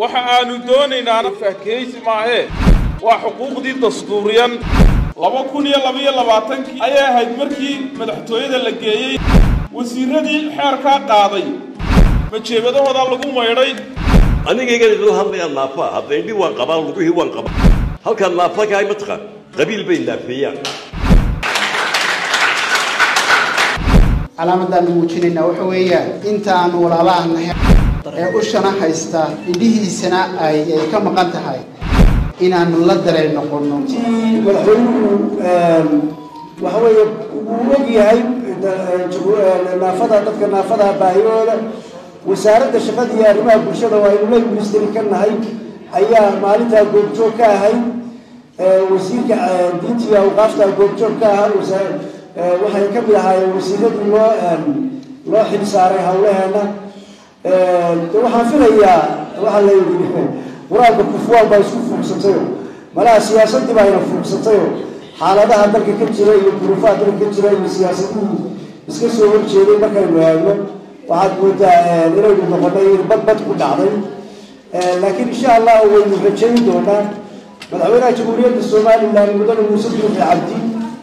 وحنا دوننا نفكيس معه وحقوق دي دستوريا لما كوني لبيا لباتن أيه هيد مركي مدحتوه ده لجيء وسيرة دي حركة قاضي بتشبه ده هذا لقوم ويرين أنا جاي الله هذا اللافة هذا اللي هو القبائل وده هو القبائل هل كان اللافة جاي متخ قبيل بين لافيان علامة الموجين نوحوية أنت عن ولا لا عنها أشنا حيستا إليه سنة أي كم قنتها إن عن الله درين نقولنا وهو يوجه نافذة تذكر نافذة باهيولا وسارة الشفاة يا ربع برشة وإلوي مستريكنا هاي أيها مالتها جوجوكا هاي وسيك ديتي أو قافتها جوجوكا هاي waxay ka bilahay wasiirada loo xil saaray hawlaheena waxaan filayaa waxa la yiraahdo waraaqda kufuwal baa isku fuuqsatay malaha siyaasadii baa ina fuuqsatay xaaladaha dalka ka jira iyo duruufaha dalka ka jira iyo siyaasaddu iska soo horjeeday markay waayeen waxaad moodaa inay noqonay badbad ku dhacday laakiin insha Allah way rajayn doonaan madaxweynaha jamhuuriyadda Soomaaliland mudane Muuse Biixi Cabdi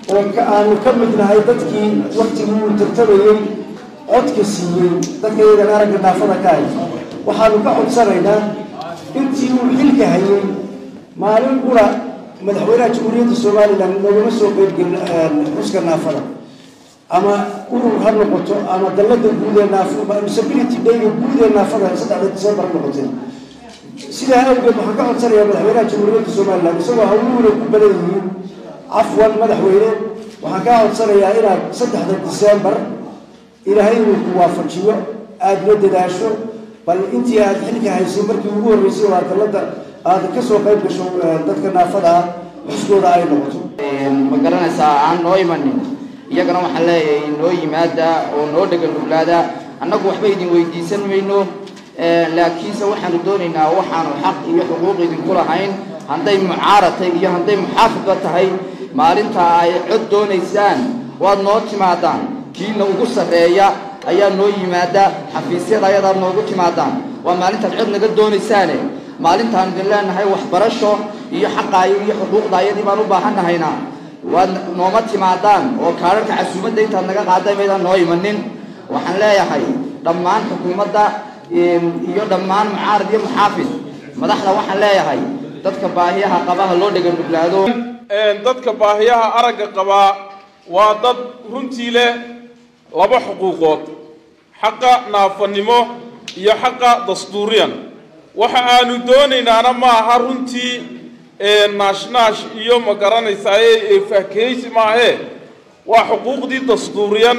وكأنه كملنا هاي تكين وقت المترتبين عدك السين تكير أنا رجعنا فركاي وحالو بعد سرنا أنتي وحلك هاي ما لون قرا مدحورات جمهورية الصومال لأنه لما سوق نسكنا فرا أما كلهم هرب قطع أما دلت الجودة نافر ما مسبيني تبين الجودة نافر هسات على تصدر نقطين سيدا أنا بقول حكاية سرنا مدحورات جمهورية الصومال لأنه سوا هؤلاء كبرين عفوا مدحوينه وحكاها صريا إلى 3 ديسمبر إلى هاي الموافقة شو أدلة داشوا بل أنت يا الحين كهيسمبر كيقول الرئيس ولا تلدا هذا كسر قيد بشو دكتورنا فدا حسوا رأي نقطه مقرنا ساعة نوي مني يقرأ محله نوي مادة ونودك البلادة أنا كو حبيدين ويديسن منه لكن سووا حندوننا وحنا الحق يحقوق يدكورا عين هندي معارضة هي هندي محافظة هي مالنتها عدون إنسان والنوت مادان كي نوجس ريا أي نوي مادا حفيسير أي ضرب نوجس مادان ومالنتها عدنا قدون إنسان مالنتها عند الله إن هي وحبرشة هي حقائق هي حقوق ضايع دي ما نباهنا هنا ونومت مادان وكارك عزومة دي تنقى قاعدة ميدان نوي منين وحنا يا هاي دمان حكومة يدمان معارض محافظ مدحنا وحنا يا هاي dadka baahiyaha qabaha loo dhigan duglaado dadka baahiyaha araga qaba waa dad runtii leh laba xuquuqood xaqa naafanimo iyo xaqa dastuuriyan waxa aanu doonaynaa ma aha runtii naashnash iyo magaranaysa ay fahkeysi maahe waa xuquuqdii dastuuriyan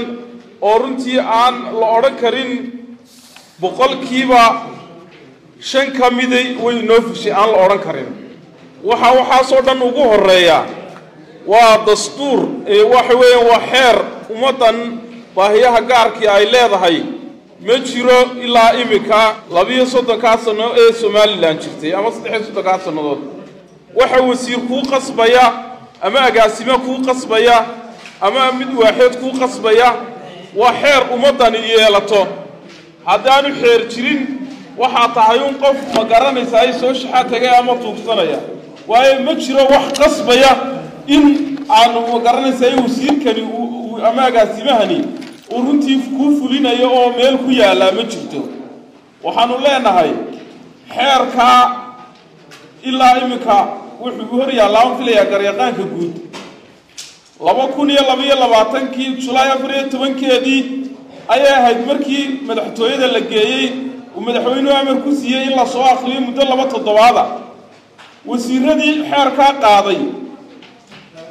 oo runtii aan la oran karin boqolkiiba shan kamidey way noo fushay aan la oran karin waxa soo dhan ugu horeeya waa dastuur waxa weeyaan waa xeer ummadan baahiyaha gaarkii ay leedahay ma jiro ilaa imika 27 sano ee Soomaaliland jirtay ama 36 sanadood waxa wasiir ku qasbaya ama agaasimo ku qasbaya ama mid waaxid ku qasbaya waa xeer ummadan yeelato hadaan xeer jirin وحطايون قف مقارنة ساي سوش حتى جاء ما توصل يا ومشرو وحقصب يا إن على مقارنة ساي وسير كني وأما جاسمهني ورنتي فكون فلنا يا أميل خويا لا مشرتو وحنولا نهاي حركة إلا إمكا وحجور يا لون في يا كريان كجود لما كوني يلا بيا لبعتن كي شلايا فريت وين كيدي أيه هاي مركي مدحتوه ده للجايي ومدحوينه أمر كوسية إلا صواخ لي مدلبة الضوابط وسيردي حركة قاضي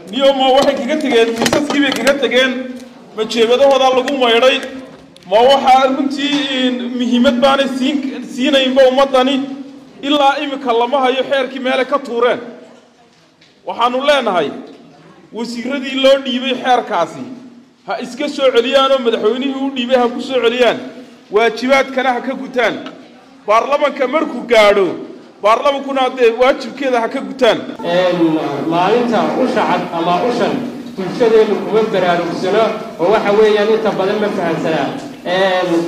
اليوم ما واحد كجتجين مساس كبير كجتجين بتشبه ده هذا اللقوم ويري ما واحد منتي مهمة بان السين سينا يبقى ومطني إلا إمك الله ما هي حركة مالك طوران وحنولان هاي وسيردي لون يبي حركة سي هاسكسو عليان ومدحوينه يبيها كسو عليان واجبات كنا هكجوتان برلمان كمركو قارو برلمان كنا واجب كذا هكجوتان ما أنت أشعر الله أشعر تشتري المبرر على السنة وواحد وين يعني تبادل مفاهيم سنة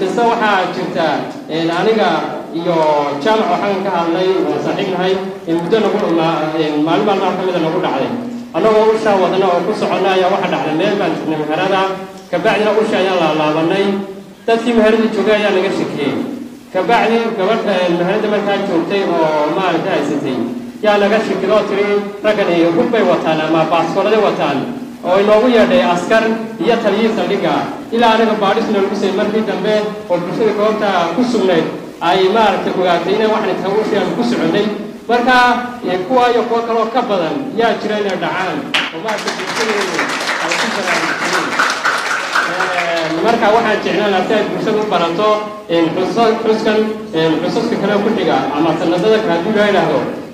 تسوى حاجة أنا يجمع حنك هذا وصحيح هاي يمدنا كل ما نحن نقول عليه أنا وأوشى وأنا وقص عنا يا واحد على ميل بنت من هذا كبعنا أوشى يلا لا بني تسمى هذا الشجاع يا نجسكين كبعني كبرت هذا مكان شوتي وما جايستي يا نجسك لوتري ركني كوبي وطن ما باسفورة وطن أو النووية ده أسكار يتريس عليك إلى أنك باريس نلبسه مرتين تنبه والبشر كوتا كسرني أي مارك تقولاتينا واحد تهوش يعني كسرني بركا يكوا يكوا كلو كبدن يا جرينا دعان وما تكسرني أو كسرني بركا واحد جينا لاتين بشر براتو إن حسوس كنا كتير أما سنتنا كنا جاينا هو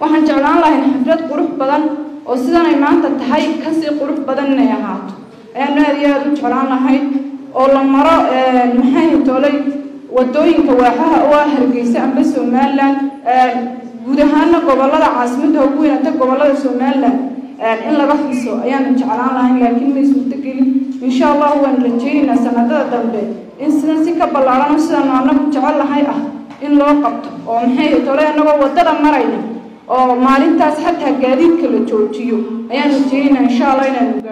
وحن جعلنا الله نحفرت قرب بدن وسيدنا إمامنا تحيي كسر قرب بدننا يا هات أنا رياض جعلنا هاي والله مرة محيي تولي ودوين كواحها أواهر جيسان بس ومالا جودهنا قبلة عاصمتها وقوينا تقبلة سومالا إلا رخصوا يعني جعلنا الله لكن مسوتكلي إن شاء الله ونرجينا سنة ذنب إن سنسي كبلارا نسنا نبجعلنا هاي إن لو قبض ومحيي تولي أنا وتر مرينا أو مالنتاس حتى قاعدين كل توجيو أيام الجينا إن شاء الله إن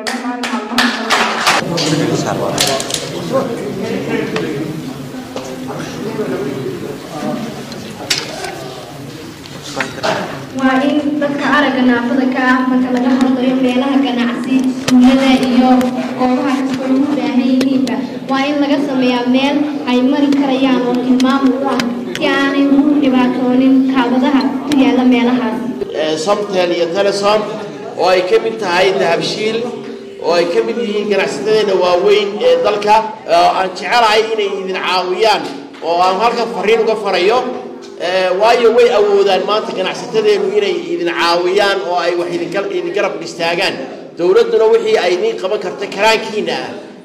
وإن تذكر كنا فذاك فكنا نحرض يوم ليلها كنا عسي ولا يوم قومها كسرهم بهاي نيبة وإن لقسم يا مال أي مري كريان والإمام الله يعني مبتعونين كابدها تجعل مالها. صمت يعني ترى صمت وأي كم أنت عايد هبشيل وأي كم اللي جناستين ووين ذلك أنت على عيني من عاويان وأمرك فرين وقفريوم وأي وين أودان ما تجناستين وين من عاويان وأي وحيد يقرب بيستاجن دوردنا وحي عيني قبل كرتكراكينا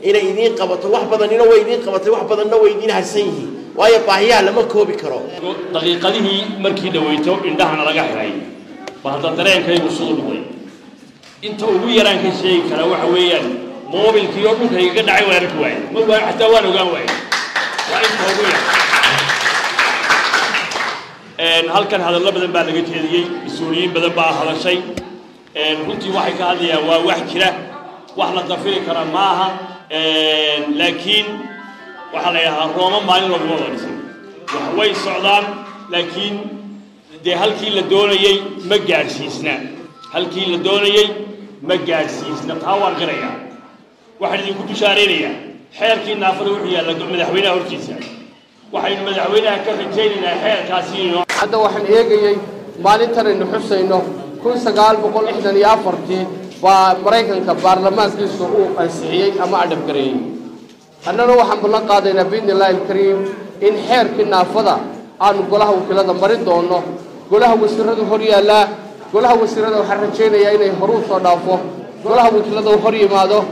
إلى عيني قبل توح بدن إلى ويني قبل توح بدن ويني هالسيني ويا باهيا لما كوبي كرو دقيقة ليه مركي دويتو إن ده أنا رجع هاي فهذا ترى إن كي وصول وين أنت ويا رانك شيء كلا وحويا موبيل كيوبك هي قد عي ولا ركوين مو حتى وانو جوين وأنت ويا إن هل كان هذا اللبذ بعد قلت هذي السوريين بدأ بقى هذا الشيء إن كنت واحد كهذا وواحد كلا واحد لطفيل كرام معها لكن وحليها روما ما ينور مغرسين وحوي السعودان لكن ده هالكيل الدولة يي مجارسيسنا هالكيل الدولة يي مجارسيسنا قهوة غريعة واحد يكون شارينية حير كي نافر وحيا لقوم مدحوينا وركيسنا واحد مدحوينا كفتيننا حير كاسينو هذا واحد يجي ما نتر إنه حسينه كل سقال بقول إحنا يافرتي وبريكن كبار لما سقي السوق السعي أما عدم قريب أنا نروح عن بلغ قادنا بين الله الكريم إن حير كنا فضا عن قلها وكلنا مريض دونه قلها وسرده حرية لا قلها وسرده حرجين يعينه حروف صدافه قلها وكلنا حرية ماذا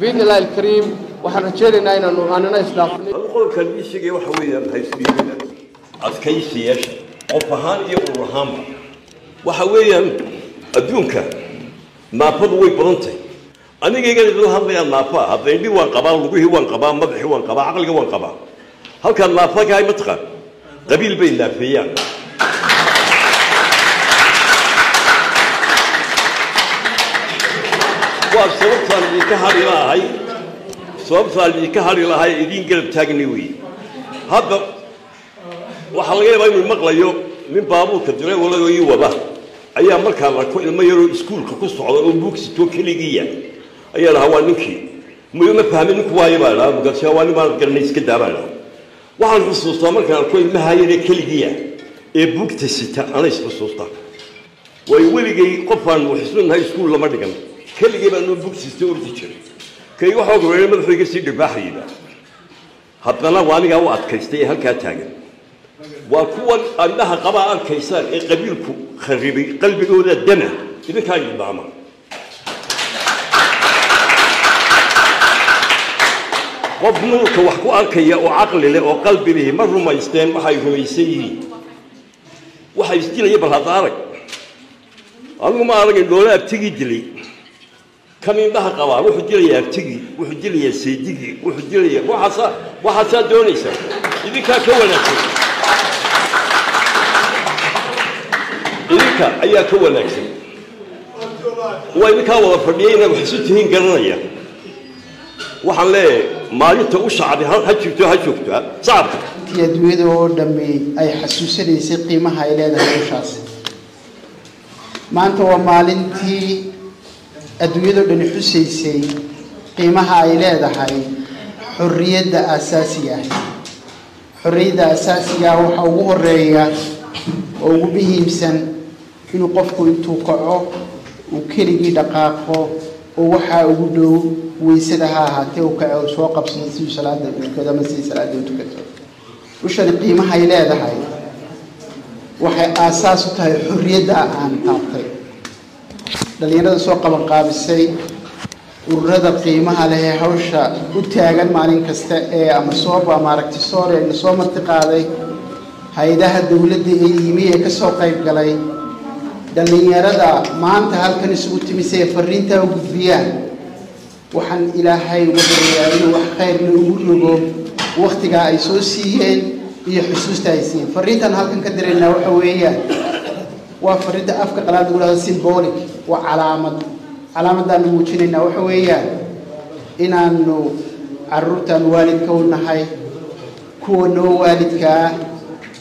بين الله الكريم وحرجين يعينه أننا إسلام. أقول كل شيء وحويه بهاي سبيلنا عسكيش يش عفهان يورهام وحويه أدونك ما بدوي برنتي. أنا جاي أقول هذا يا نافع هذا يدي وانقبا وجوه وانقبا مذبح وانقبا عقلك وانقبا هل كان نافع جاي متقن قبيل بين نافعين وسبب صار يكهر لهاي سبب صار يكهر لهاي يدين قلب تجنوي هذا وحلقة باي من مقلة يوم من بابو كبير ولا يجوا به أيام مركب ركوب الميرو سكول كقصة على أمبوكس توكليجية أيها الهوانكي ميوم فهمني كواي بالا بقصي هواني ما كرنيس كده بالا واحد بالصوصة مركب ركوب مهاير كليجية أمبوكس ستة أنا بالصوصة ويولي قفان وحسون هاي سكول لما دكان كليجية بأنه أمبوكس ستور تشري كي واحد غير ما في كسيد بحري ده حتى أنا واني جاو أتكلم هالكاتاجن وكون أنها قبائل كيسان أي قبيلكم خربي قلبي أولى الدمع إذا كان يبعمر وبنوك وحكوا أركيا وعقلي وقلبي له مرة ما يستين ما حيفميسيه وحيستين يبرها ضارك أنا ما أرجع الدولة بتجي دلي كم يبها قوا روح دلي بتجي روح دلي سيدي روح دلي وحصل دونيسا إذا كان كونك إليك أيها كوالك وإليك هو فريين وحسيتهن قرنية وحلي ما يتوش على هالشفتها صعب يدويدو دمي أي حسوسني سقي ما هاي لنا وشاس ما أنت ومالنتي أدويدو دني حسيسي قيمها هاي لنا هاي حرية أساسية حرية أساسية وحقوق الرئيات وبهيمسن إنه قفكو إنتو قعو وكيرجي دقاقو ووحا وودو ويسدها هاتي وكعو سواقا بسنسي وصلاة كذا مسي صلاة وتكتب وش القيمة هاي لا هاي وحي أساسه تاي حرية عن تعطي لأن سواقا مقابسي والرد القيمة عليها حوشة وتاجر مالين كستا أما صوب أما ركتسوري إن صوب منطقة هيدا الدولة دي يمية كسوق قيب قلي دلني ردا ما أنت هالكن سوت مسير فرينتا وجذيان وحن إلى هاي وبريان وحقير نقول لهم وقت جاء يسوسيين يحسوس تايسين فرينتا هالكن كدر إنه حويان وفرينتا أفكار قلاد ولا سيمبوليك وعلامة ده نقولين إنه حويان إن إنه عروتان والد كون هاي كونو والد كا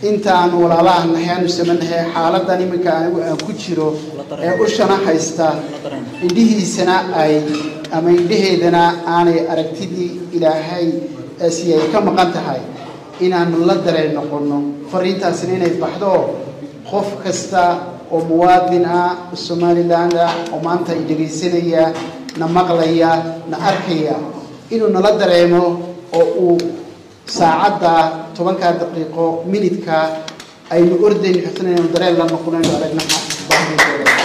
أنت أنا ولا لا نحن نسمنها حالات دني مكان كتيره أوشنا حيستا إديه السنة أي أما إديه دنا أنا أركتدي إلى هاي أسيا كم قنت هاي إن نلد دري نقولنا فريتا سنين يتبحدوا خوف كستا وموادنا الصومالي لنا ومانت إدريسينيا نمغليا نأركيا إنه نلد دري مو أو ساعدا طبعاً كدقيقة مينيت كا أي الأردن يحسن أن يدري لنا قلنا على النحو.